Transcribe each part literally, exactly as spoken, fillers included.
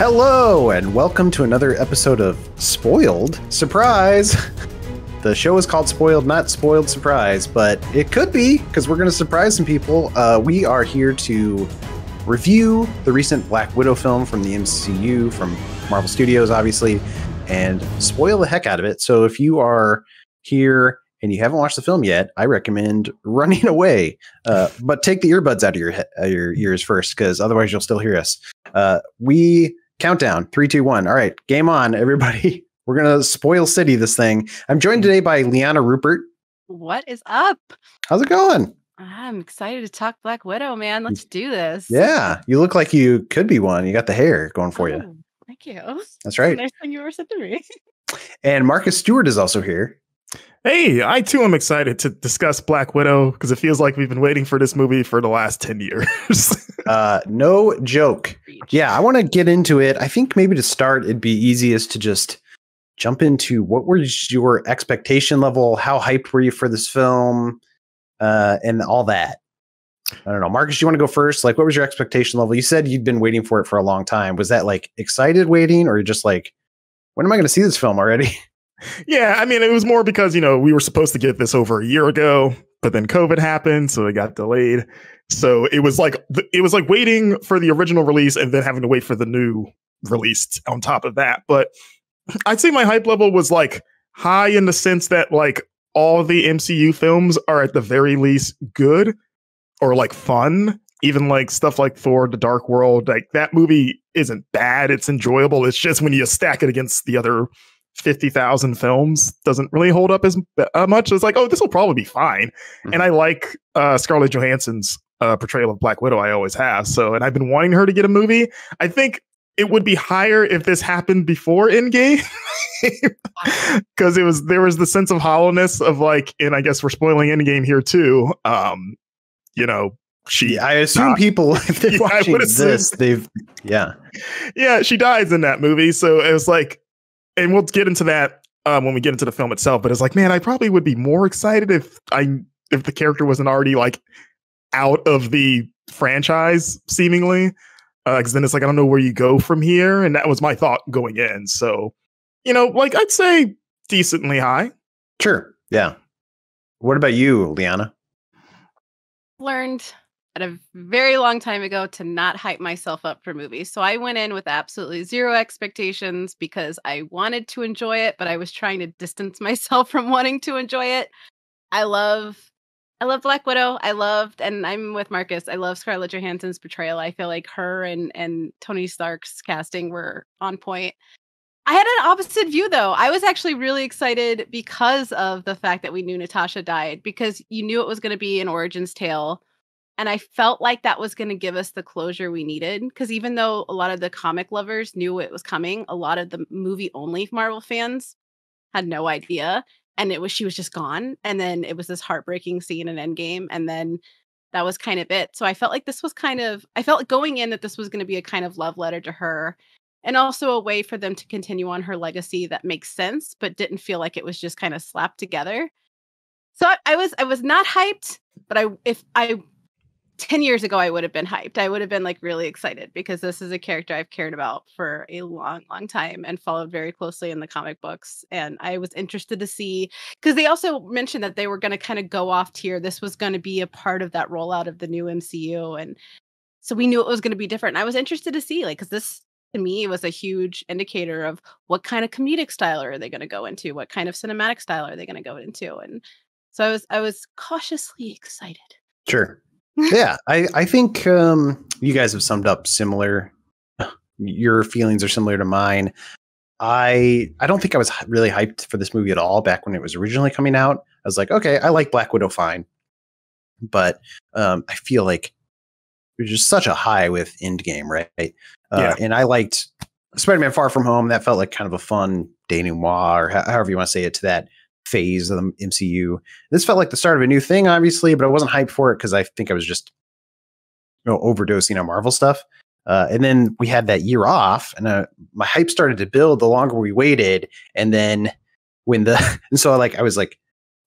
Hello, and welcome to another episode of Spoiled Surprise. The show is called Spoiled, not Spoiled Surprise, but it could be, because we're going to surprise some people. Uh, we are here to review the recent Black Widow film from the M C U, from Marvel Studios, obviously, and spoil the heck out of it. So if you are here and you haven't watched the film yet, I recommend running away. Uh, but take the earbuds out of your, uh, your ears first, because otherwise you'll still hear us. Uh, we... Countdown, three, two, one. All right, game on, everybody. We're gonna spoil city this thing. I'm joined today by Liana Rupert. What is up? How's it going? I'm excited to talk Black Widow, man. Let's do this. Yeah, you look like you could be one. You got the hair going for oh, you. Thank you. That's right. Nice thing you ever said to me. And Marcus Stewart is also here. Hey, I too am excited to discuss Black Widow because it feels like we've been waiting for this movie for the last ten years. uh, no joke. Yeah, I want to get into it. I think maybe to start, it'd be easiest to just jump into what was your expectation level? How hyped were you for this film? Uh, and all that. I don't know. Marcus, you want to go first? Like, what was your expectation level? You said you'd been waiting for it for a long time. Was that like excited waiting or just like, when am I going to see this film already? Yeah, I mean, it was more because, you know, we were supposed to get this over a year ago, but then COVID happened, so it got delayed. So it was like it was like waiting for the original release and then having to wait for the new release on top of that. But I'd say my hype level was like high in the sense that like all the M C U films are at the very least good or like fun. Even like stuff like Thor, The Dark World, like that movie isn't bad. It's enjoyable. It's just when you stack it against the other fifty thousand films doesn't really hold up as uh, much. It's like, oh, this will probably be fine. Mm-hmm. And I like uh, Scarlett Johansson's uh, portrayal of Black Widow. I always have. So, and I've been wanting her to get a movie. I think it would be higher if this happened before Endgame, because it was there was the sense of hollowness of like, and I guess we're spoiling Endgame here too. Um, you know, she. I assume died. People if they're yeah, watching this, they've yeah, yeah, she dies in that movie. So it was like. And we'll get into that um, when we get into the film itself. But it's like, man, I probably would be more excited if I if the character wasn't already like out of the franchise, seemingly, because uh, then it's like I don't know where you go from here. And that was my thought going in. So, you know, like I'd say decently high. Sure. Yeah. What about you, Liana? Learned at a very long time ago to not hype myself up for movies. So I went in with absolutely zero expectations because I wanted to enjoy it, but I was trying to distance myself from wanting to enjoy it. I love, I love Black Widow. I loved, and I'm with Marcus. I love Scarlett Johansson's portrayal. I feel like her and, and Tony Stark's casting were on point. I had an opposite view, though. I was actually really excited because of the fact that we knew Natasha died, because you knew it was going to be an origins tale. And I felt like that was going to give us the closure we needed, because even though a lot of the comic lovers knew it was coming, a lot of the movie only Marvel fans had no idea. And it was she was just gone. And then it was this heartbreaking scene in Endgame. And then that was kind of it. So I felt like this was kind of I felt going in that this was going to be a kind of love letter to her and also a way for them to continue on her legacy that makes sense, but didn't feel like it was just kind of slapped together. So I, I was I was not hyped, but I if I. ten years ago, I would have been hyped. I would have been like really excited because this is a character I've cared about for a long, long time and followed very closely in the comic books. And I was interested to see, because they also mentioned that they were going to kind of go off tier. This was going to be a part of that rollout of the new M C U. And so we knew it was going to be different. And I was interested to see, like, because this to me was a huge indicator of what kind of comedic style are they going to go into? What kind of cinematic style are they going to go into? And so I was, I was cautiously excited. Sure. Yeah, I, I think um, you guys have summed up similar. Your feelings are similar to mine. I I don't think I was really hyped for this movie at all back when it was originally coming out. I was like, okay, I like Black Widow fine. But um, I feel like it was just such a high with Endgame, right? Uh, yeah. And I liked Spider-Man Far From Home. That felt like kind of a fun denouement or however you want to say it to that phase of the M C U. This felt like the start of a new thing, obviously, but I wasn't hyped for it because I think I was just, you know, overdosing on Marvel stuff. Uh, and then we had that year off, and uh, my hype started to build the longer we waited. And then when the and so I like I was like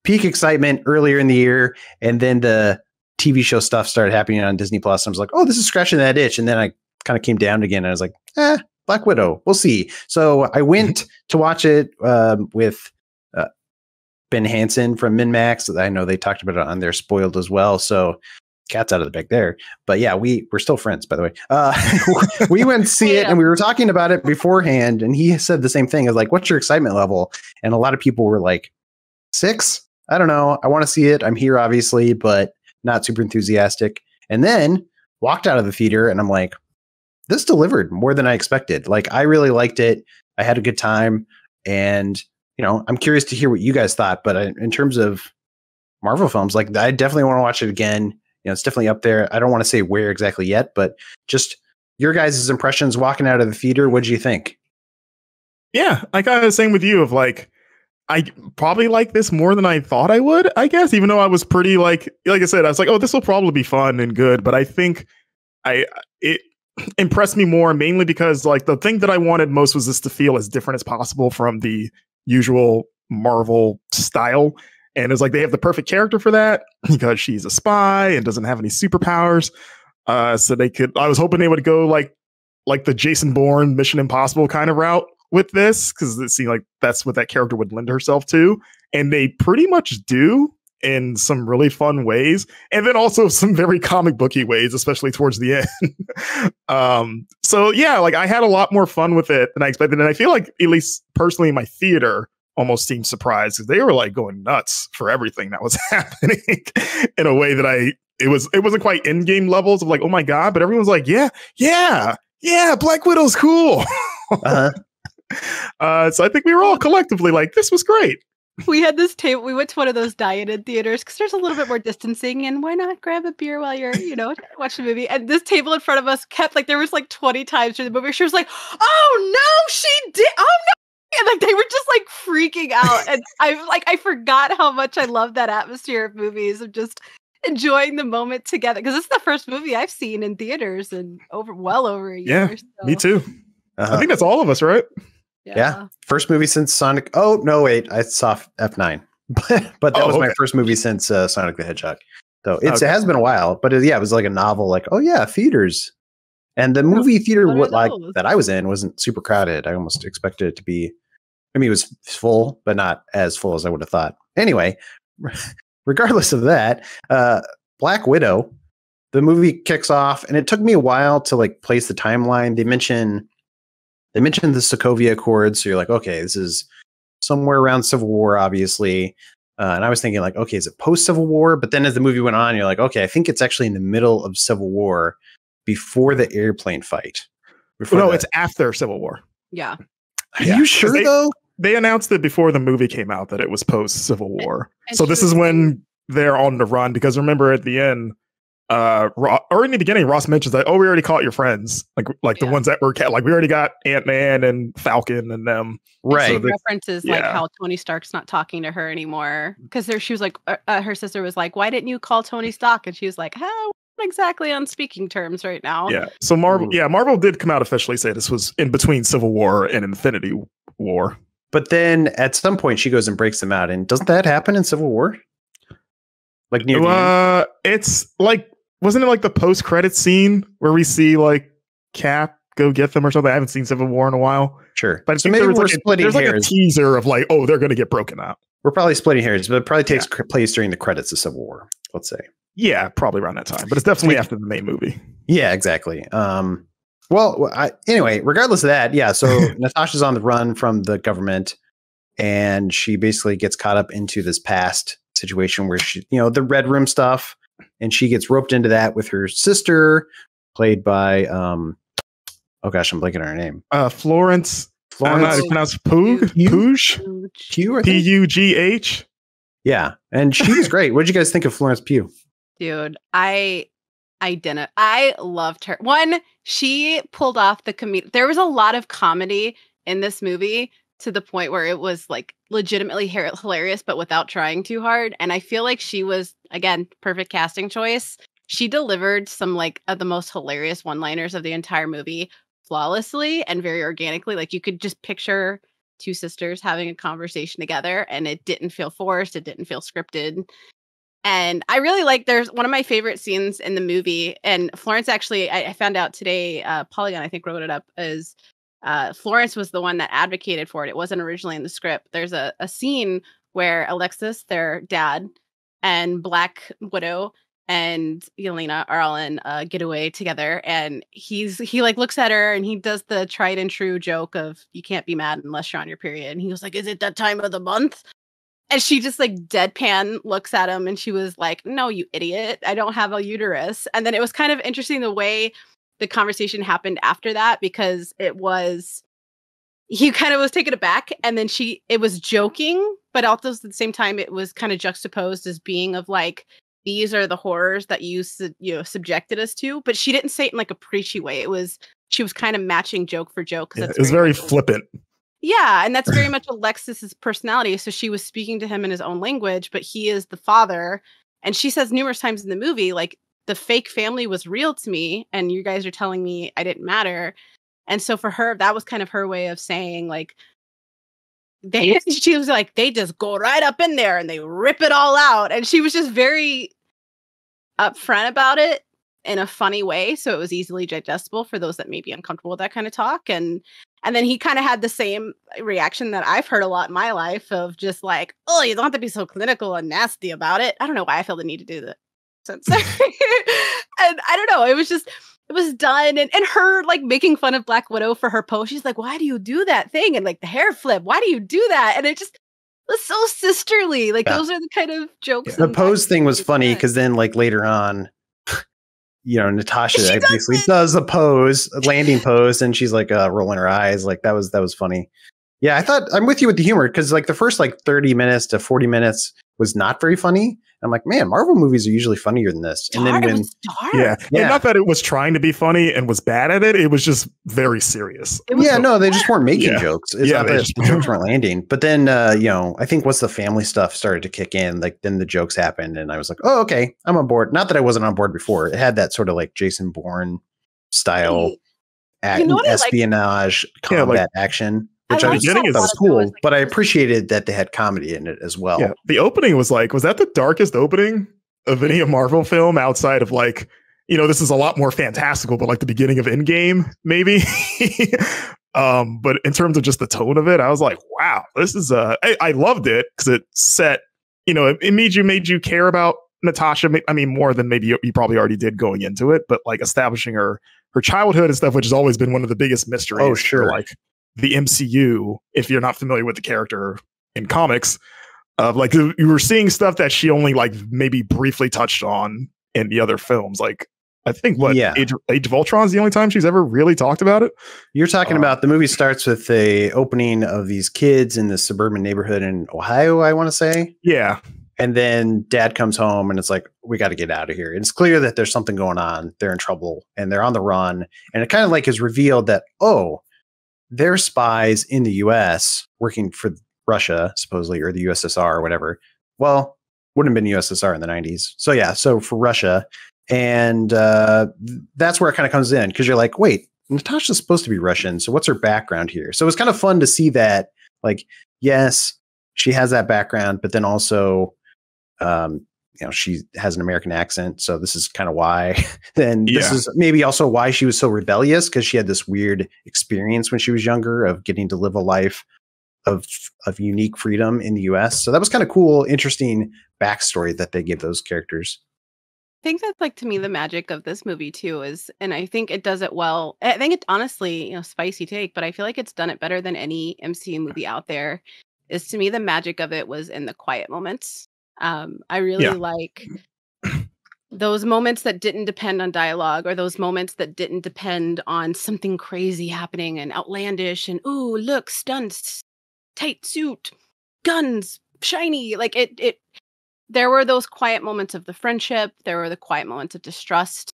peak excitement earlier in the year, and then the T V show stuff started happening on Disney Plus. I was like, oh, this is scratching that itch. And then I kind of came down again, and I was like, eh, Black Widow. We'll see. So I went to watch it um, with uh, Ben Hansen from Min Max. I know they talked about it on their Spoiled as well. So cat's out of the bag there. But yeah, we we're still friends, by the way. Uh, we went to see yeah. it, and we were talking about it beforehand. And he said the same thing. I was like, what's your excitement level? And a lot of people were like, six? I don't know. I want to see it. I'm here, obviously, but not super enthusiastic. And then walked out of the theater, and I'm like, this delivered more than I expected. Like, I really liked it. I had a good time. And, you know, I'm curious to hear what you guys thought. But I, in terms of Marvel films, like, I definitely want to watch it again. You know, it's definitely up there. I don't want to say where exactly yet, but just your guys' impressions walking out of the theater. What'd you think? Yeah, I got the same with you of like, I probably like this more than I thought I would, I guess, even though I was pretty like, like I said, I was like, oh, this will probably be fun and good. But I think I, it, impressed me more, mainly because like the thing that I wanted most was this to feel as different as possible from the usual Marvel style. And it's like they have the perfect character for that because she's a spy and doesn't have any superpowers. Uh, so they could, I was hoping they would go like like the Jason Bourne Mission Impossible kind of route with this, because it seemed like that's what that character would lend herself to. And they pretty much do in some really fun ways, and then also some very comic booky ways, especially towards the end. um, so yeah, like I had a lot more fun with it than I expected. And I feel like, at least personally, my theater almost seemed surprised, because they were like going nuts for everything that was happening in a way that I, it was, it wasn't quite Endgame levels of like, oh my God, but everyone's like, yeah, yeah, yeah. Black Widow's cool. uh-huh. uh, so I think we were all collectively like, this was great. We had this table. We went to one of those dieted theaters because there's a little bit more distancing, and why not grab a beer while you're, you know, watch the movie? And this table in front of us kept like, there was like twenty times during the movie, she was like, "Oh no, she did! Oh no!" And like they were just like freaking out, and I like I forgot how much I love that atmosphere of movies, of just enjoying the moment together, because this is the first movie I've seen in theaters in over well over a year. Yeah, so. Me too. Uh-huh. I think that's all of us, right? Yeah. yeah. First movie since Sonic. Oh, no, wait. I saw F nine. But but that oh, was okay. my first movie since uh, Sonic the Hedgehog. So it's, okay. It has been a while. But it, yeah, it was like a novel. Like, oh, yeah, theaters. And the movie theater what like that I was in wasn't super crowded. I almost expected it to be. I mean, it was full, but not as full as I would have thought. Anyway, regardless of that, uh, Black Widow, the movie kicks off. And it took me a while to like place the timeline. They mention... They mentioned the Sokovia Accords, so you're like, okay, this is somewhere around Civil War, obviously. Uh, and I was thinking, like, okay, is it post-Civil War? But then as the movie went on, you're like, okay, I think it's actually in the middle of Civil War, before the airplane fight. Before no, the... it's after Civil War. Yeah. Are yeah. you sure, they, though? They announced it before the movie came out that it was post-Civil War. And, and so this is when they're on the run, because remember at the end, Uh, Ross, or in the beginning, Ross mentions that, oh, we already caught your friends, like like yeah. the ones that were like, we already got Ant-Man and Falcon and them. And right. She so references yeah. like how Tony Stark's not talking to her anymore, because there she was like, uh, her sister was like, why didn't you call Tony Stark? And she was like, oh, we're not exactly on speaking terms right now. Yeah. So Marvel, yeah, Marvel did come out officially say this was in between Civil War and Infinity War. But then at some point she goes and breaks them out, and doesn't that happen in Civil War? Like near uh, it's like. Wasn't it like the post-credits scene where we see like Cap go get them or something? I haven't seen Civil War in a while. Sure. But I so think maybe there was we're like splitting a, there's hairs. Like a teaser of like, oh, they're going to get broken up. We're probably splitting hairs, but it probably takes yeah. place during the credits of Civil War, let's say. Yeah, probably around that time. But it's definitely after the main movie. Yeah, exactly. Um, well, I, anyway, regardless of that, yeah. So Natasha's on the run from the government, and she basically gets caught up into this past situation where she, you know, the Red Room stuff. And she gets roped into that with her sister, played by, um, oh gosh, I'm blanking on her name. Uh, Florence. Florence. I don't know how to pronounce Pugh? Pugh? P U G H. Yeah. And she was great. What did you guys think of Florence Pugh? Dude, I identify. I loved her. One, she pulled off the comedy. There was a lot of comedy in this movie, to the point where it was like legitimately hilarious, but without trying too hard. And I feel like she was, again, perfect casting choice. She delivered some like of the most hilarious one-liners of the entire movie flawlessly and very organically. Like you could just picture two sisters having a conversation together, and it didn't feel forced. It didn't feel scripted. And I really like, there's one of my favorite scenes in the movie. And Florence actually, I, I found out today, uh, Polygon, I think, wrote it up, is uh, Florence was the one that advocated for it. It wasn't originally in the script. There's a, a scene where Alexis, their dad, and Black Widow and Yelena are all in a getaway together, and he's he like looks at her and he does the tried and true joke of you can't be mad unless you're on your period. And he was like, "Is it that time of the month?" And she just like deadpan looks at him, and she was like, "No, you idiot! I don't have a uterus." And then it was kind of interesting the way the conversation happened after that, because it was he kind of was taken aback, and then she it was joking, but also at the same time it was kind of juxtaposed as being of like, these are the horrors that you, su- you know, subjected us to. But she didn't say it in like a preachy way. It was, she was kind of matching joke for joke. Yeah, that's it was very, very flippant. Yeah. And that's very much Alexis's personality. So she was speaking to him in his own language, but he is the father. And she says numerous times in the movie, like, the fake family was real to me, and you guys are telling me I didn't matter. And so for her, that was kind of her way of saying, like, They, she was like, they just go right up in there and they rip it all out. And she was just very upfront about it in a funny way. So it was easily digestible for those that may be uncomfortable with that kind of talk. And and then he kind of had the same reaction that I've heard a lot in my life of just like, oh, you don't have to be so clinical and nasty about it. I don't know why I feel the need to do that. And I don't know. It was just... It was done, and, and her like making fun of Black Widow for her pose. She's like, "Why do you do that thing?" And like the hair flip. Why do you do that? And it just was so sisterly. Like yeah. Those are the kind of jokes. Yeah. The pose thing was funny because then like later on, you know, Natasha does basically it. does a pose, a landing pose, and she's like uh, rolling her eyes. Like that was that was funny. Yeah, I thought I'm with you with the humor because like the first like thirty minutes to forty minutes was not very funny. I'm like, man, Marvel movies are usually funnier than this. Dark, and then when, yeah, yeah. And not that it was trying to be funny and was bad at it. It was just very serious. Yeah, so, no, they just weren't making yeah. jokes. It's yeah, not that the jokes weren't landing. But then, uh, you know, I think once the family stuff started to kick in, like then the jokes happened, and I was like, oh, okay, I'm on board. Not that I wasn't on board before. It had that sort of like Jason Bourne style hey, act, you know espionage, like? combat yeah, like, action. Which I, I was getting is cool, was like, but I appreciated that they had comedy in it as well. Yeah. The opening was like, was that the darkest opening of any Marvel film outside of like, you know, this is a lot more fantastical, but like the beginning of Endgame, maybe. um, but in terms of just the tone of it, I was like, wow, this is uh, I, I loved it because it set, you know, it, it made you made you care about Natasha. I mean, more than maybe you, you probably already did going into it, but like establishing her her childhood and stuff, which has always been one of the biggest mysteries. Oh, sure, for, like. The M C U, if you're not familiar with the character in comics, of uh, like you were seeing stuff that she only like maybe briefly touched on in the other films. Like I think what yeah. Age, Age of Ultron is the only time she's ever really talked about it. You're talking uh, about the movie starts with the opening of these kids in the suburban neighborhood in Ohio, I want to say. Yeah. And then dad comes home and it's like, we got to get out of here. And it's clear that there's something going on. They're in trouble and they're on the run. And it kind of like is revealed that, oh, they're spies in the U S working for Russia, supposedly, or the U S S R or whatever. Well, wouldn't have been U S S R in the nineties. So yeah, so for Russia. And uh, that's where it kind of comes in because you're like, wait, Natasha's supposed to be Russian. So what's her background here? So it's kind of fun to see that, like, yes, she has that background, but then also, um, you know, she has an American accent. So this is kind of why then yeah. This is maybe also why she was so rebellious, because she had this weird experience when she was younger of getting to live a life of of unique freedom in the U S. So that was kind of cool, interesting backstory that they give those characters. I think that's like, to me, the magic of this movie, too, is, and I think it does it well. I think it honestly, you know, spicy take, but I feel like it's done it better than any M C U movie out there. Is to me, the magic of it was in the quiet moments. Um, I really yeah. like those moments that didn't depend on dialogue, or those moments that didn't depend on something crazy happening and outlandish and, ooh, look, stunts, tight suit, guns, shiny. Like it, it, there were those quiet moments of the friendship. There were the quiet moments of distrust.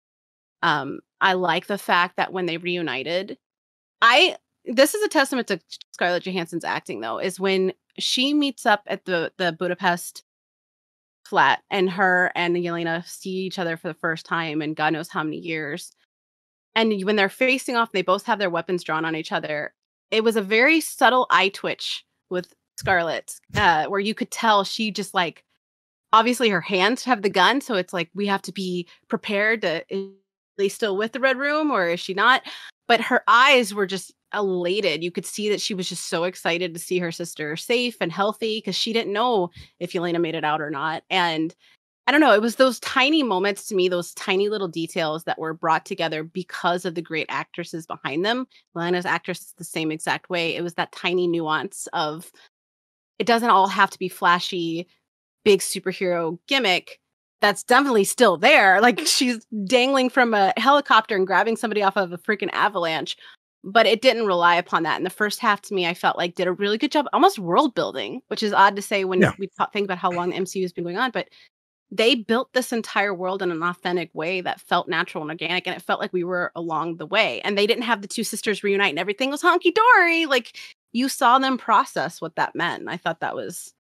Um, I like the fact that when they reunited, I, this is a testament to Scarlett Johansson's acting, though, is when she meets up at the, the Budapest flat, and her and Yelena see each other for the first time in God knows how many years. And when they're facing off, they both have their weapons drawn on each other. It was a very subtle eye twitch with Scarlett, uh, where you could tell she just like, obviously her hands have the gun. So it's like, we have to be prepared to really still with the Red Room or is she not? But her eyes were just elated. You could see that she was just so excited to see her sister safe and healthy because she didn't know if Yelena made it out or not. And I don't know, it was those tiny moments to me, those tiny little details that were brought together because of the great actresses behind them. Yelena's actress is the same exact way. It was that tiny nuance of it doesn't all have to be flashy, big superhero gimmick. That's definitely still there. Like she's dangling from a helicopter and grabbing somebody off of a freaking avalanche. But it didn't rely upon that. And the first half to me, I felt like did a really good job, almost world building, which is odd to say when yeah. we think about how long the M C U has been going on. But they built this entire world in an authentic way that felt natural and organic. And it felt like we were along the way. And they didn't have the two sisters reunite and everything was honky-dory. Like you saw them process what that meant. And I thought that was,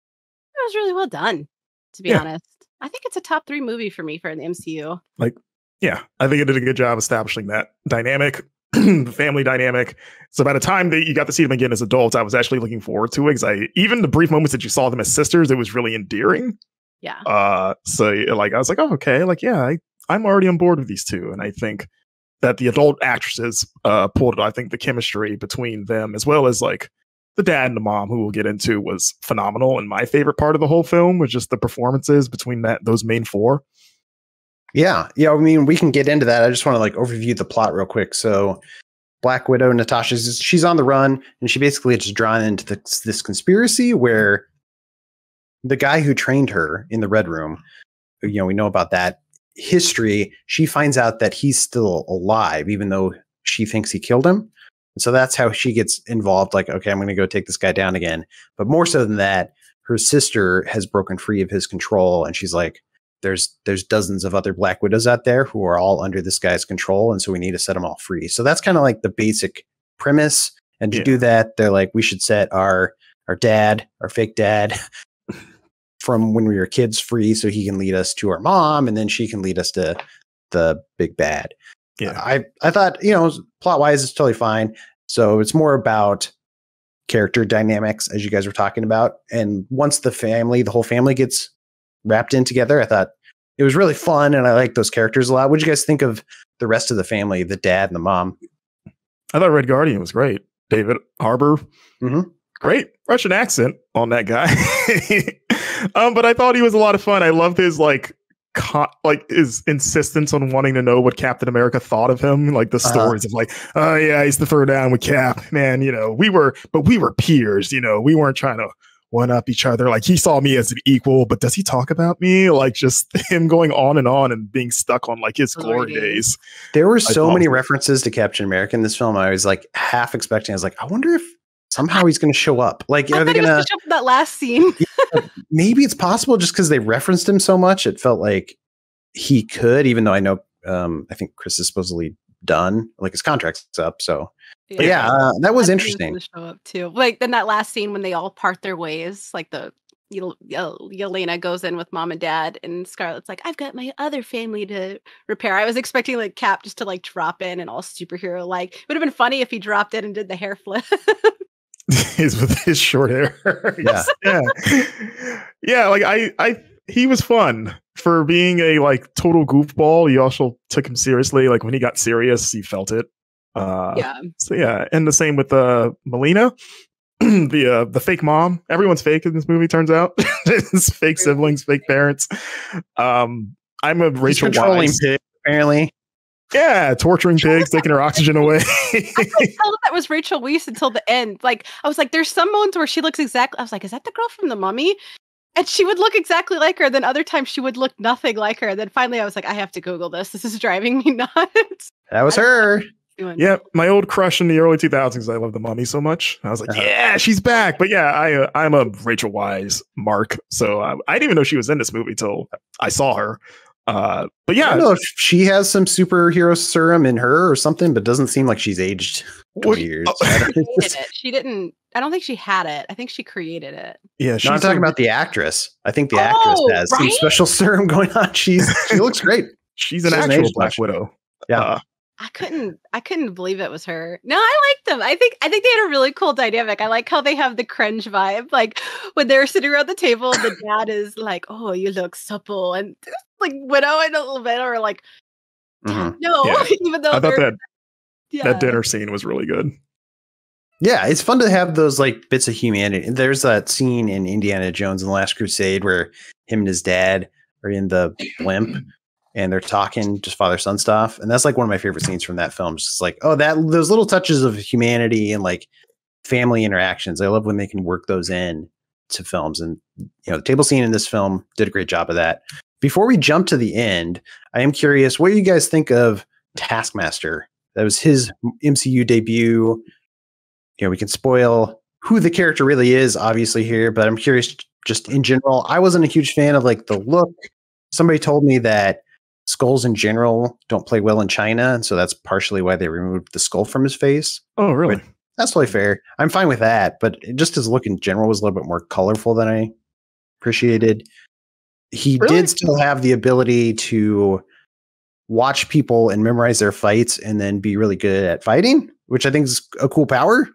that was really well done, to be yeah. honest. I think it's a top three movie for me for the M C U. Like, yeah, I think it did a good job establishing that dynamic, the family dynamic. So by the time that you got to see them again as adults, I was actually looking forward to it because I, even the brief moments that you saw them as sisters, it was really endearing. Yeah. Uh, so like, I was like, oh, okay. Like, yeah, I, I'm already on board with these two. And I think that the adult actresses uh, pulled it. I think the chemistry between them as well as like, the dad and the mom, who we'll get into, was phenomenal. And my favorite part of the whole film was just the performances between that those main four. Yeah. Yeah. I mean, we can get into that. I just want to like overview the plot real quick. So Black Widow, Natasha's, she's on the run and she basically is drawn into the, this conspiracy where the guy who trained her in the Red Room, you know, we know about that history. She finds out that he's still alive, even though she thinks he killed him. So that's how she gets involved. Like, okay, I'm going to go take this guy down again. But more so than that, her sister has broken free of his control. And she's like, there's, there's dozens of other Black Widows out there who are all under this guy's control. And so we need to set them all free. So that's kind of like the basic premise. And to yeah. do that, they're like, we should set our, our dad, our fake dad from when we were kids free. So he can lead us to our mom. And then she can lead us to the big bad. Yeah, I, I thought, you know, plot wise, it's totally fine. So it's more about character dynamics, as you guys were talking about. And once the family, the whole family gets wrapped in together, I thought it was really fun. And I liked those characters a lot. What did you guys think of the rest of the family, the dad and the mom? I thought Red Guardian was great. David Harbour. Mm-hmm. Great Russian accent on that guy. um, but I thought he was a lot of fun. I loved his like. Con like his insistence on wanting to know what Captain America thought of him, like the uh-huh. stories of like, oh yeah, he's the fur down with Cap, man, you know, we were, but we were peers, you know, we weren't trying to one up each other. Like he saw me as an equal, but does he talk about me? Like just him going on and on and being stuck on like his glory days. There were so many references to Captain America in this film. I was like half expecting. I was like, I wonder if somehow he's going to show up. Like, are they going to show up in that last scene? Maybe it's possible just because they referenced him so much. It felt like he could, even though I know, um, I think Chris is supposedly done, like his contract's up. So yeah, yeah uh, that was I interesting. Show up too. Like then that last scene when they all part their ways, like the Yel Yelena goes in with mom and dad and Scarlett's like, I've got my other family to repair. I was expecting like Cap just to like drop in and all superhero. Like it would have been funny if he dropped in and did the hair flip. He's with his short hair. Yeah. yeah. Yeah. Like I, I, he was fun for being a like total goofball. You also took him seriously. Like when he got serious, he felt it. Uh, yeah. So yeah. And the same with uh, Melina, the, uh, the fake mom, everyone's fake in this movie turns out. It's fake siblings, fake parents. Um, I'm a Rachel Weisz pig, apparently. Yeah, torturing pigs, taking her oxygen away. I couldn't tell that was Rachel Weisz until the end. Like, I was like, there's some moments where she looks exactly. I was like, is that the girl from The Mummy? And she would look exactly like her. Then other times she would look nothing like her. And then finally, I was like, I have to Google this. This is driving me nuts. That was her. Yeah, my old crush in the early two thousands. I love The Mummy so much. I was like, uh-huh. yeah, she's back. But yeah, I uh, I'm a Rachel Weisz mark. So I, I didn't even know she was in this movie till I saw her. Uh, but yeah, I don't know if she has some superhero serum in her or something, but doesn't seem like she's aged twenty years. Oh. She, she didn't. I don't think she had it. I think she created it. Yeah, she's no, I'm talking about the actress. I think the oh, actress has right? some special serum going on. She's she looks great. she's an she's actual an Black Widow. Yeah, uh, I couldn't. I couldn't believe it was her. No, I liked them. I think. I think they had a really cool dynamic. I like how they have the cringe vibe. Like when they're sitting around the table, the dad is like, "Oh, you look supple," and. Like Widow and a little bit, or like Mm-hmm. No, yeah. even though I thought that yeah. that dinner scene was really good. Yeah, it's fun to have those like bits of humanity. There's that scene in Indiana Jones and the Last Crusade where him and his dad are in the blimp and they're talking just father son stuff, and that's like one of my favorite scenes from that film. It's just like, oh, that those little touches of humanity and like family interactions. I love when they can work those in to films, and you know the table scene in this film did a great job of that. Before we jump to the end, I am curious what do you guys think of Taskmaster? That was his M C U debut. You know, we can spoil who the character really is, obviously, here, but I'm curious just in general. I wasn't a huge fan of like the look. Somebody told me that skulls in general don't play well in China, and so that's partially why they removed the skull from his face. Oh, really? But that's totally fair. I'm fine with that, but just his look in general was a little bit more colorful than I appreciated. He really? did still have the ability to watch people and memorize their fights and then be really good at fighting, which I think is a cool power.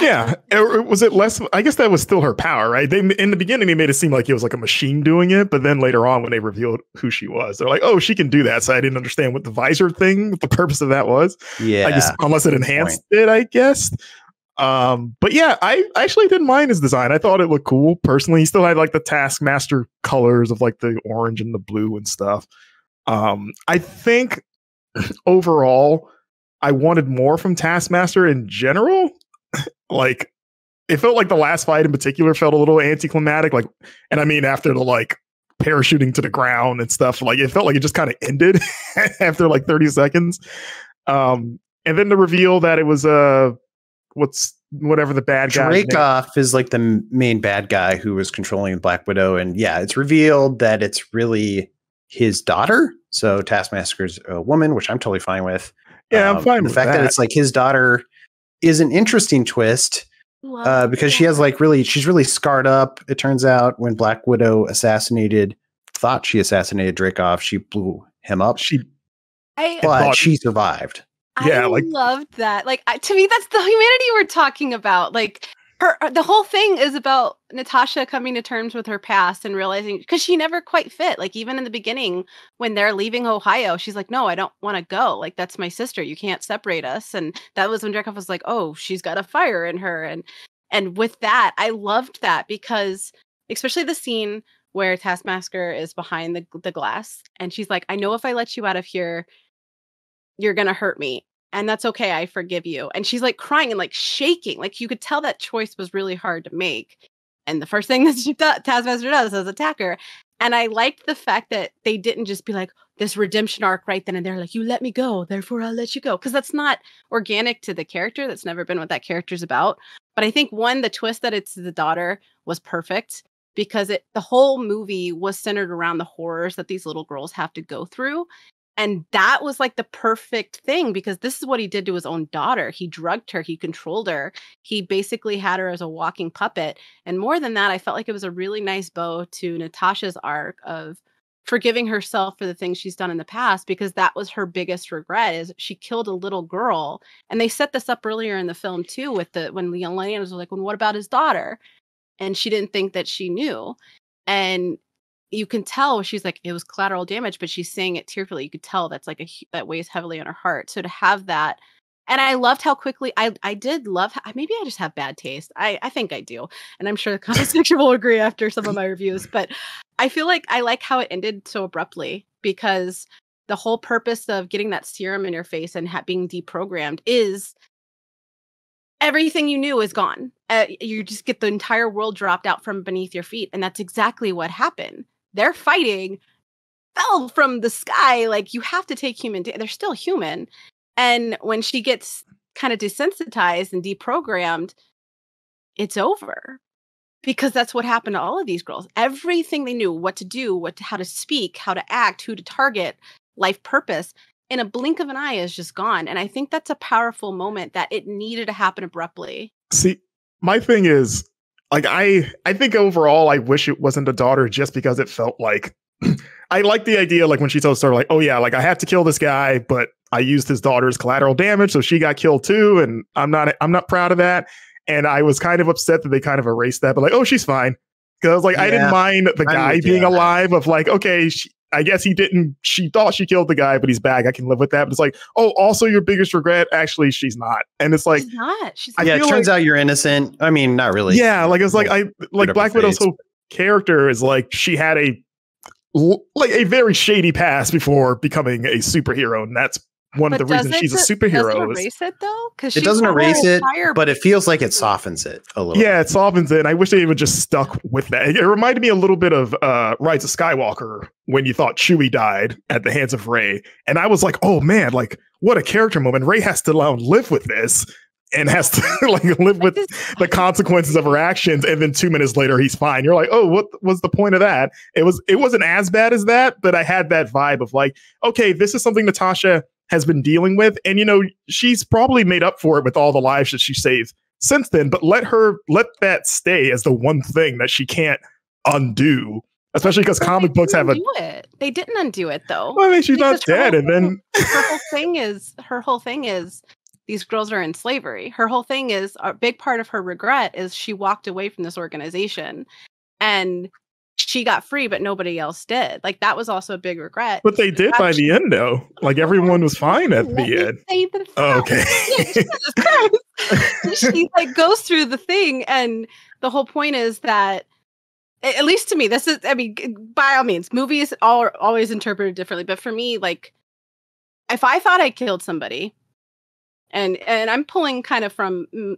Yeah. Was it less? I guess that was still her power, right? They, in the beginning, they made it seem like it was like a machine doing it. But then later on, when they revealed who she was, they're like, oh, she can do that. So I didn't understand what the visor thing, what the purpose of that was. Yeah. I guess, unless it enhanced it, I guess. Um, but yeah, I actually didn't mind his design. I thought it looked cool personally. He still had like the Taskmaster colors of like the orange and the blue and stuff. Um, I think overall, I wanted more from Taskmaster in general. Like, it felt like the last fight in particular felt a little anticlimactic. Like, and I mean, after the like parachuting to the ground and stuff, like it felt like it just kind of ended after like thirty seconds. Um, and then the reveal that it was a uh, what's whatever the bad guy Dreykov is, like the main bad guy who was controlling Black Widow. And yeah, it's revealed that it's really his daughter. So Taskmaster's a woman, which I'm totally fine with. Yeah, um, I'm fine with that. The fact that it's like his daughter is an interesting twist uh, because she has like really, she's really scarred up. It turns out when Black Widow assassinated, thought she assassinated Dreykov, she blew him up. She, I, but she survived. Yeah, I like, loved that. Like I, to me, that's the humanity we're talking about. Like her, the whole thing is about Natasha coming to terms with her past and realizing, because she never quite fit. Like even in the beginning, when they're leaving Ohio, she's like, "No, I don't want to go. Like that's my sister. You can't separate us." And that was when Dreykov was like, "Oh, she's got a fire in her." And and with that, I loved that because especially the scene where Taskmaster is behind the the glass and she's like, "I know if I let you out of here, you're going to hurt me. And that's okay. I forgive you." And she's like crying and like shaking. Like you could tell that choice was really hard to make. And the first thing that she does, Taskmaster does is attack her. And I liked the fact that they didn't just be like this redemption arc right then and there. Like, you let me go, therefore I'll let you go. Because that's not organic to the character. That's never been what that character's about. But I think one, the twist that it's the daughter was perfect because it the whole movie was centered around the horrors that these little girls have to go through. And that was like the perfect thing because this is what he did to his own daughter. He drugged her. He controlled her. He basically had her as a walking puppet. And more than that, I felt like it was a really nice bow to Natasha's arc of forgiving herself for the things she's done in the past, because that was her biggest regret is she killed a little girl. And they set this up earlier in the film too with the when Yelena was like, well, what about his daughter? And she didn't think that she knew. And you can tell she's like, it was collateral damage, but she's saying it tearfully. You could tell that's like a, that weighs heavily on her heart. So to have that, and I loved how quickly I, I did love, how, maybe I just have bad taste. I, I think I do. And I'm sure the comment section will agree after some of my reviews, but I feel like I like how it ended so abruptly because the whole purpose of getting that serum in your face and ha being deprogrammed is everything you knew is gone. Uh, you just get the entire world dropped out from beneath your feet. And that's exactly what happened. They're fighting, fell from the sky. Like you have to take human, they're still human. And when she gets kind of desensitized and deprogrammed, it's over because that's what happened to all of these girls. Everything they knew, what to do, what to, how to speak, how to act, who to target, life purpose, in a blink of an eye is just gone. And I think that's a powerful moment that it needed to happen abruptly. See, my thing is, Like I, I think overall, I wish it wasn't a daughter just because it felt like I like the idea. Like when she tells her like, oh yeah, like I have to kill this guy, but I used his daughter's collateral damage. So she got killed too. And I'm not, I'm not proud of that. And I was kind of upset that they kind of erased that, but like, oh, she's fine. Cause I was like, yeah, I didn't mind the guy being alive of like, okay, she, I guess he didn't, she thought she killed the guy, but he's back. I can live with that. But it's like, oh, also your biggest regret, actually, she's not. And it's like, she's not. She's not. Yeah, it turns like, out you're innocent. I mean, not really. Yeah, like it's like, I like Black Widow's whole character is like, she had a, like a very shady past before becoming a superhero. And that's one but of the reasons she's a superhero. Doesn't erase it though? It doesn't erase it, but it feels like it softens it a little. Yeah, bit. It softens it. And I wish they even just stuck with that. It reminded me a little bit of uh, Rise of Skywalker when you thought Chewie died at the hands of Rey. And I was like, oh man, like what a character moment. Rey has to now live with this and has to like live with the consequences of her actions. And then two minutes later, he's fine. You're like, oh, what was the point of that? It was, it wasn't as bad as that, but I had that vibe of like, okay, this is something Natasha has been dealing with. And, you know, she's probably made up for it with all the lives that she saved since then, but let her, let that stay as the one thing that she can't undo, especially because comic books have a... It. They didn't undo it though. Well, I mean, she's because not dead. Whole, and then her whole thing is, her whole thing is these girls are in slavery. Her whole thing is, a big part of her regret is she walked away from this organization and she got free, but nobody else did. Like that was also a big regret. But they did by the end, though. Like everyone was fine at the end. Oh, okay. Jesus Christ. She like goes through the thing, and the whole point is that, at least to me, this is. I mean, by all means, movies are always interpreted differently. But for me, like, if I thought I killed somebody, and and I'm pulling kind of from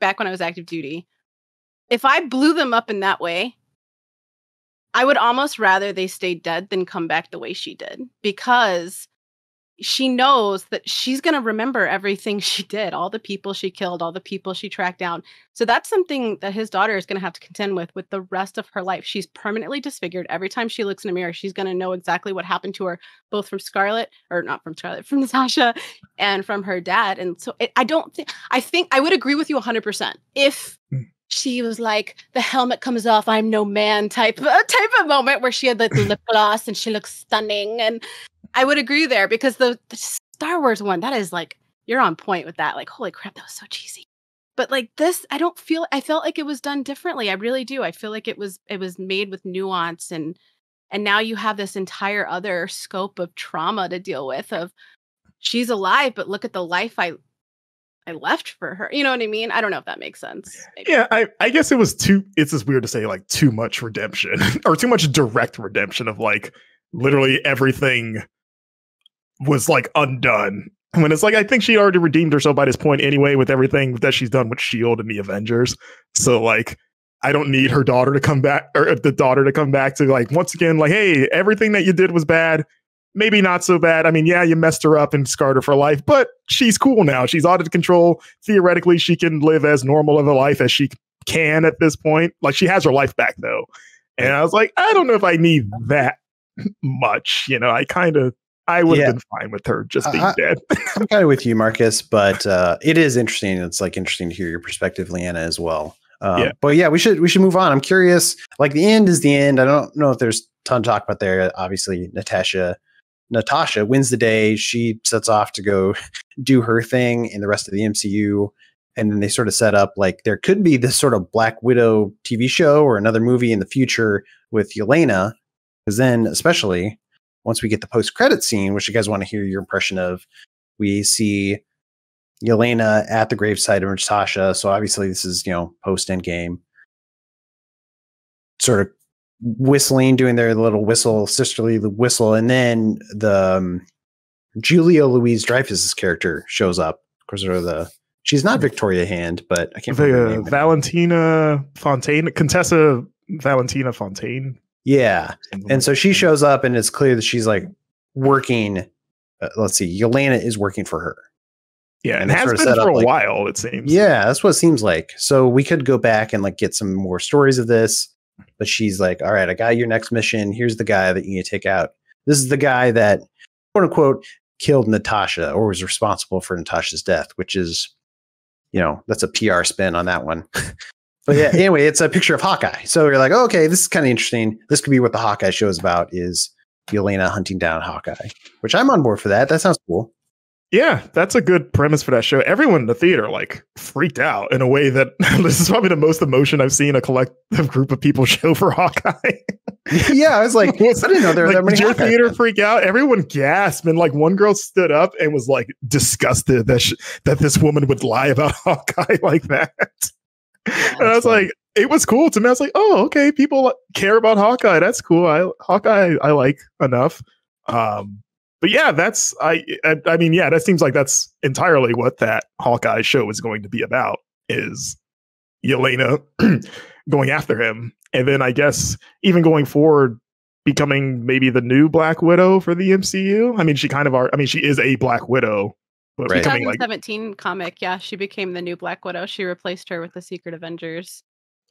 back when I was active duty, if I blew them up in that way, I would almost rather they stay dead than come back the way she did, because she knows that she's going to remember everything she did, all the people she killed, all the people she tracked down. So that's something that his daughter is going to have to contend with with the rest of her life. She's permanently disfigured. Every time she looks in a mirror, she's going to know exactly what happened to her, both from Scarlet, or not from Scarlet, from Natasha and from her dad. And so it, I don't think, I think I would agree with you one hundred percent if mm. she was like, the helmet comes off, I'm no man type, uh, type of moment where she had like the lip gloss and she looks stunning. And I would agree there, because the, the Star Wars one, that is like, you're on point with that. Like, holy crap, that was so cheesy. But like this, I don't feel, I felt like it was done differently. I really do. I feel like it was, it was made with nuance. And, and now you have this entire other scope of trauma to deal with of she's alive, but look at the life I I left for her. You know what I mean? I don't know if that makes sense. Maybe. Yeah, I, I guess it was too, it's just weird to say like too much redemption or too much direct redemption of like literally everything was like undone. When it's like, I think she already redeemed herself by this point anyway with everything that she's done with S H I E L D and the Avengers. So like, I don't need her daughter to come back, or the daughter to come back to like, once again, like, hey, everything that you did was bad. Maybe not so bad. I mean, yeah, you messed her up and scarred her for life, but she's cool now. She's out of control. Theoretically, she can live as normal of a life as she can at this point. Like, she has her life back, though. And I was like, I don't know if I need that much. You know, I kind of, I would have yeah. been fine with her just being uh, dead. I'm kind of with you, Marcus, but uh, it is interesting. It's like interesting to hear your perspective, Liana, as well. Um, yeah. But yeah, we should we should move on. I'm curious. Like, the end is the end. I don't know if there's a ton to talk about there. Obviously, Natasha. Natasha wins the day. She sets off to go do her thing in the rest of the M C U. And then they sort of set up like there could be this sort of Black Widow T V show or another movie in the future with Yelena. Because then, especially once we get the post-credit scene, which you guys want to hear your impression of, we see Yelena at the gravesite of Natasha. So obviously this is, you know, post-Endgame. Sort of whistling, doing their little whistle, sisterly whistle, and then the um, Julia Louise Dreyfus's character shows up. Of course, or the she's not Victoria Hand, but I can't the, remember her name. Valentina Fontaine, Contessa Valentina Fontaine. Yeah, and so she shows up, and it's clear that she's like working. Uh, let's see, Yelena is working for her. Yeah, and, and has sort of been for a like, while. It seems. Yeah, that's what it seems like. So we could go back and like get some more stories of this. But she's like, all right, I got your next mission. Here's the guy that you need to take out. This is the guy that, quote unquote, killed Natasha or was responsible for Natasha's death, which is, you know, that's a P R spin on that one. But yeah, anyway, it's a picture of Hawkeye. So you're like, oh, okay, this is kind of interesting. This could be what the Hawkeye show is about, is Yelena hunting down Hawkeye, which I'm on board for that. That sounds cool. Yeah, that's a good premise for that show. Everyone in the theater like freaked out in a way that this is probably the most emotion I've seen a collective group of people show for Hawkeye. Yeah, I was like, I didn't know there were like, that many. Did your theater fans freak out? Everyone gasped, and like one girl stood up and was like disgusted that she, that this woman would lie about Hawkeye like that. Yeah, and I was funny. Like, it was cool to me. I was like, oh, okay, people care about Hawkeye. That's cool. I Hawkeye, I like enough. Um, but yeah, that's I, I. I mean, yeah, that seems like that's entirely what that Hawkeye show is going to be about. Is Yelena going after him, and then I guess even going forward, becoming maybe the new Black Widow for the M C U. I mean, she kind of are. I mean, she is a Black Widow. But right. twenty seventeen like, comic, yeah, she became the new Black Widow. She replaced her with the Secret Avengers.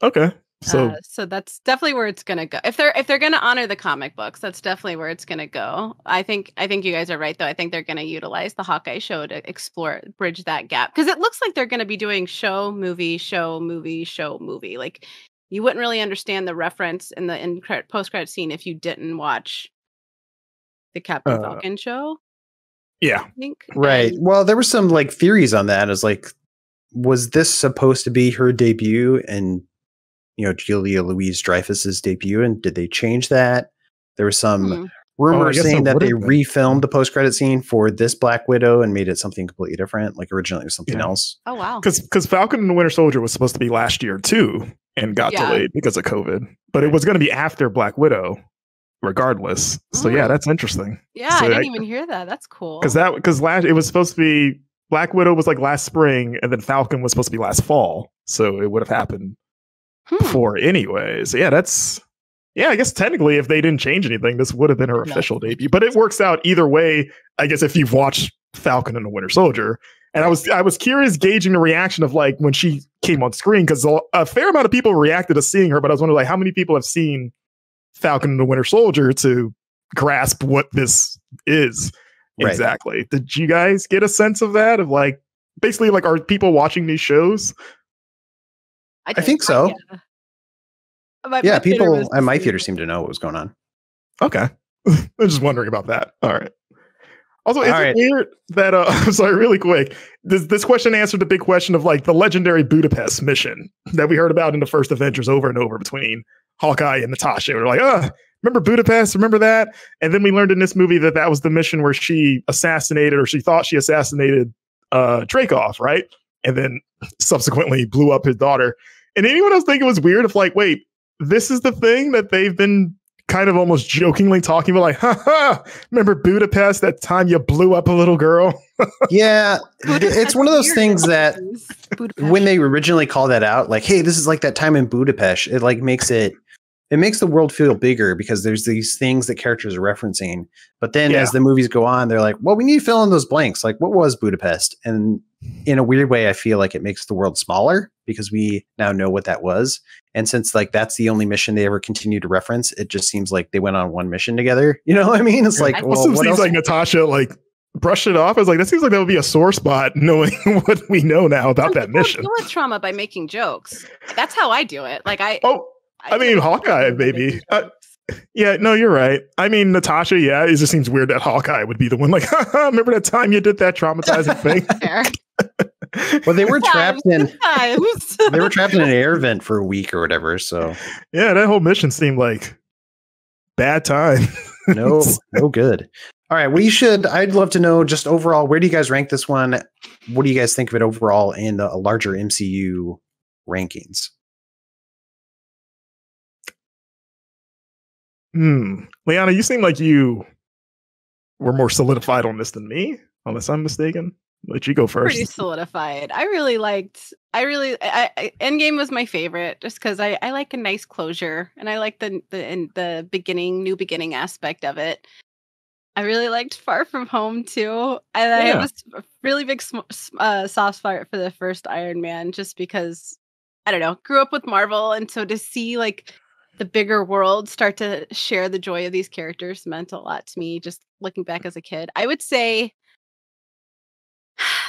Okay, so uh, so that's definitely where it's gonna go. If they're if they're gonna honor the comic books, that's definitely where it's gonna go. I think I think you guys are right though. I think they're gonna utilize the Hawkeye show to explore bridge that gap, because it looks like they're gonna be doing show movie show movie show movie. Like you wouldn't really understand the reference in the in post credit scene if you didn't watch the Captain uh, Falcon show. Yeah, I think. Right. Um, well, there were some like theories on that. As like, was this supposed to be her debut and you know, Julia Louis-Dreyfus's debut, and did they change that? There was some mm-hmm. rumor oh, saying that they been. refilmed the post-credit scene for this Black Widow and made it something completely different. Like originally it was something yeah. else. Oh wow! Because because Falcon and the Winter Soldier was supposed to be last year too, and got yeah. delayed because of COVID. But it was going to be after Black Widow, regardless. So oh. yeah, that's interesting. Yeah, so I didn't I, even hear that. That's cool. Because that because last it was supposed to be Black Widow was like last spring, and then Falcon was supposed to be last fall. So it would have happened. Hmm. Before anyways. Yeah, that's yeah, I guess technically if they didn't change anything, this would have been her no. official debut. But it works out either way, I guess, if you've watched Falcon and the Winter Soldier. And I was I was curious gauging the reaction of like when she came on screen, because a fair amount of people reacted to seeing her, but I was wondering like how many people have seen Falcon and the Winter Soldier to grasp what this is right. exactly. Did you guys get a sense of that? Of like basically like are people watching these shows? I, I think so. Yeah, my, yeah my people at my theater seemed to know what was going on. Okay. I was just wondering about that. All right. Also, is it weird that, uh, I'm sorry, really quick, this, this question answered the big question of like the legendary Budapest mission that we heard about in the first Avengers over and over between Hawkeye and Natasha. We were like, oh, remember Budapest? Remember that? And then we learned in this movie that that was the mission where she assassinated or she thought she assassinated uh, Dreykov, right? And then subsequently blew up his daughter. And anyone else think it was weird if like, wait, this is the thing that they've been kind of almost jokingly talking about, like, ha ha, remember Budapest, that time you blew up a little girl? Yeah, it's one of those things that when they originally called that out, like, hey, this is like that time in Budapest, it like makes it, it makes the world feel bigger because there's these things that characters are referencing. But then yeah. as the movies go on, they're like, well, we need to fill in those blanks. Like, what was Budapest? And in a weird way, I feel like it makes the world smaller because we now know what that was. And since like that's the only mission they ever continue to reference, it just seems like they went on one mission together. You know what I mean? It's like, well, well, what seems else? Like Natasha like brushed it off. I was like, that seems like that would be a sore spot knowing what we know now about Some that mission. Deal with trauma by making jokes. That's how I do it. Like I. Oh. I, I mean, Hawkeye, maybe. Uh, yeah, no, you're right. I mean, Natasha, yeah, it just seems weird that Hawkeye would be the one like, haha, remember that time you did that traumatizing thing? Well, they were trapped in they were trapped in an air vent for a week or whatever, so. Yeah, that whole mission seemed like bad time. no, no good. All right, we should, I'd love to know just overall, where do you guys rank this one? What do you guys think of it overall in the larger M C U rankings? Hmm. Liana, you seem like you were more solidified on this than me, unless I'm mistaken. I'll let you go first. Pretty solidified. I really liked, I really, I, I, Endgame was my favorite just because I, I like a nice closure and I like the, the, in the beginning, new beginning aspect of it. I really liked Far From Home too. And yeah. I have a really big uh, soft spot for the first Iron Man just because, I don't know, grew up with Marvel. And so to see like, the bigger world start to share the joy of these characters meant a lot to me. Just looking back as a kid, I would say,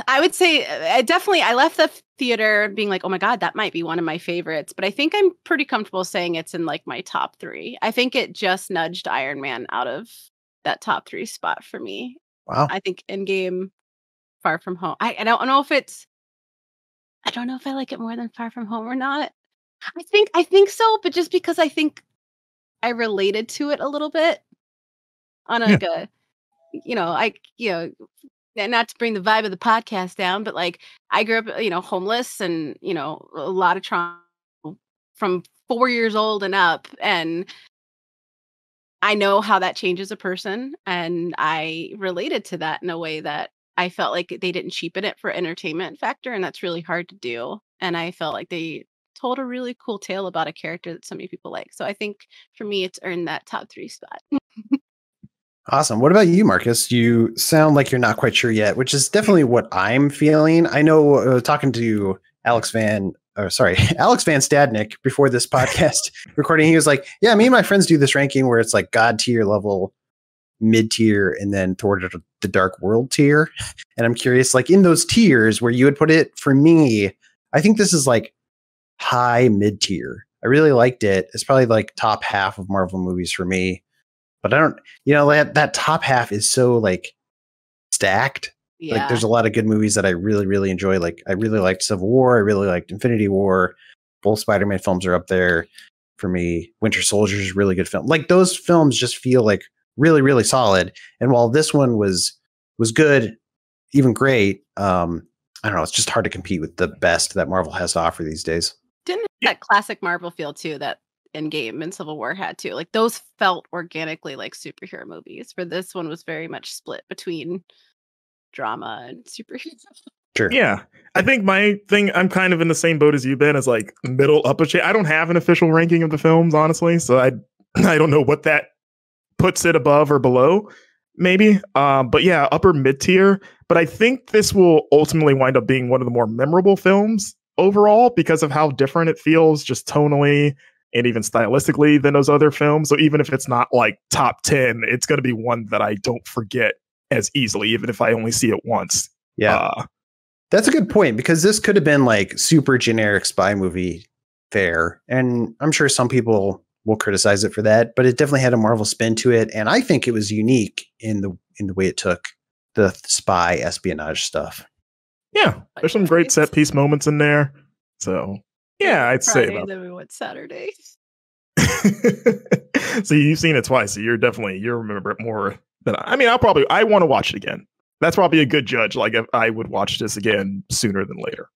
I would say, I definitely, I left the theater being like, oh my God, that might be one of my favorites, but I think I'm pretty comfortable saying it's in like my top three. I think it just nudged Iron Man out of that top three spot for me. Wow. I think Endgame, Far From Home. I, I don't know if it's, I don't know if I like it more than Far From Home or not. I think I think so, but just because I think I related to it a little bit on like yeah. a, you know, I, you know, not to bring the vibe of the podcast down, but like I grew up, you know, homeless and, you know, a lot of trauma from four years old and up. And I know how that changes a person. And I related to that in a way that I felt like they didn't cheapen it for entertainment factor. And that's really hard to do. And I felt like they told a really cool tale about a character that so many people like. So I think for me, it's earned that top three spot. Awesome. What about you, Marcus? You sound like you're not quite sure yet, which is definitely what I'm feeling. I know uh, talking to Alex Van, or sorry, Alex Van Stadnick before this podcast recording, he was like, yeah, me and my friends do this ranking where it's like God tier level, mid tier, and then toward the Dark World tier. And I'm curious, like in those tiers where you would put it, for me, I think this is like high mid tier. I really liked it. It's probably like top half of Marvel movies for me. But I don't, you know, that, that top half is so like stacked. Yeah. Like there's a lot of good movies that I really, really enjoy. Like I really liked Civil War. I really liked Infinity War. Both Spider-Man films are up there for me. Winter Soldier is a really good film. Like those films just feel like really, really solid. And while this one was, was good, even great, um, I don't know. It's just hard to compete with the best that Marvel has to offer these days. Didn't it have that classic Marvel feel too, that Endgame and Civil War had too. Like those felt organically like superhero movies. For this one was very much split between drama and superhero. Sure. Yeah. I think my thing, I'm kind of in the same boat as you, Ben, is like middle upper shade. I don't have an official ranking of the films, honestly. So I I don't know what that puts it above or below, maybe. Um, but yeah, upper mid tier. But I think this will ultimately wind up being one of the more memorable films overall because of how different it feels just tonally and even stylistically than those other films. So even if it's not like top ten, it's going to be one that I don't forget as easily, even if I only see it once. Yeah. Uh, that's a good point, because this could have been like super generic spy movie fare. And I'm sure some people will criticize it for that, but it definitely had a Marvel spin to it. And I think it was unique in the, in the way it took the spy espionage stuff. Yeah. There's some great set piece moments in there. So yeah, I'd Friday, say about then we went Saturday. So you've seen it twice. So you're definitely, you remember it more than I, I mean, I'll probably, I want to watch it again. That's probably a good judge. Like if I would watch this again sooner than later.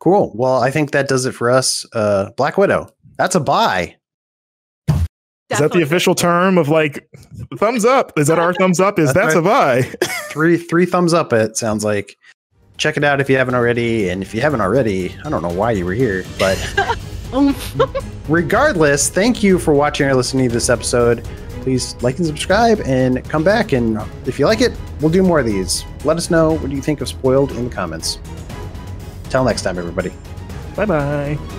Cool. Well, I think that does it for us. Uh, Black Widow. That's a buy. Definitely. Is that the official term of like thumbs up? Is that our thumbs up? Is that's, that's right. a buy? three, three thumbs up. It sounds like. Check it out if you haven't already. And if you haven't already, I don't know why you were here, but regardless, thank you for watching or listening to this episode. Please like and subscribe and come back. And if you like it, we'll do more of these. Let us know what you think of Spoiled in the comments. Till next time, everybody. Bye-bye.